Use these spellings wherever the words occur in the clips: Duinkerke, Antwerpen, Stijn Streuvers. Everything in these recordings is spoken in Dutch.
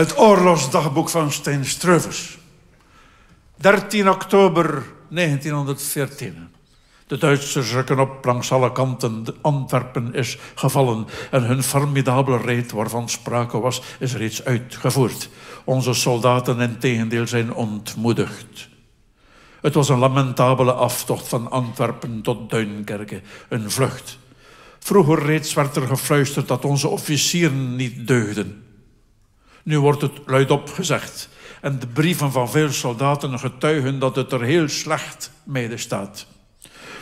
Het oorlogsdagboek van Stijn Streuvers. 13 oktober 1914. De Duitsers rukken op langs alle kanten. Antwerpen is gevallen en hun formidabele reed waarvan sprake was, is reeds uitgevoerd. Onze soldaten integendeel zijn ontmoedigd. Het was een lamentabele aftocht van Antwerpen tot Duinkerke, een vlucht. Vroeger reeds werd er gefluisterd dat onze officieren niet deugden. Nu wordt het luidop gezegd en de brieven van veel soldaten getuigen dat het er heel slecht mede staat.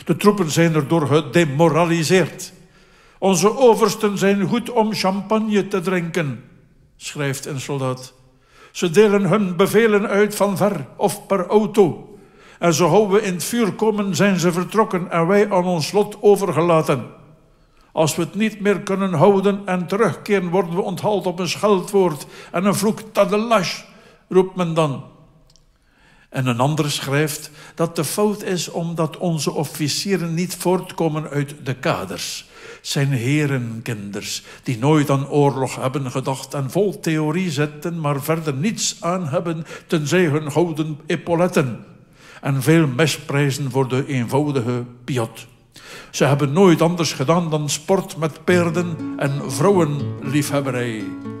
De troepen zijn erdoor gedemoraliseerd. Onze oversten zijn goed om champagne te drinken, schrijft een soldaat. Ze delen hun bevelen uit van ver of per auto. En zo gauw we in het vuur komen, zijn ze vertrokken en wij aan ons lot overgelaten. Als we het niet meer kunnen houden en terugkeren, worden we onthaald op een scheldwoord en een vloek tadelash, roept men dan. En een ander schrijft dat de fout is omdat onze officieren niet voortkomen uit de kaders. Zijn herenkinders die nooit aan oorlog hebben gedacht en vol theorie zitten, maar verder niets aan hebben tenzij hun gouden epauletten. En veel misprijzen voor de eenvoudige piot. Ze hebben nooit anders gedaan dan sport met paarden en vrouwenliefhebberij.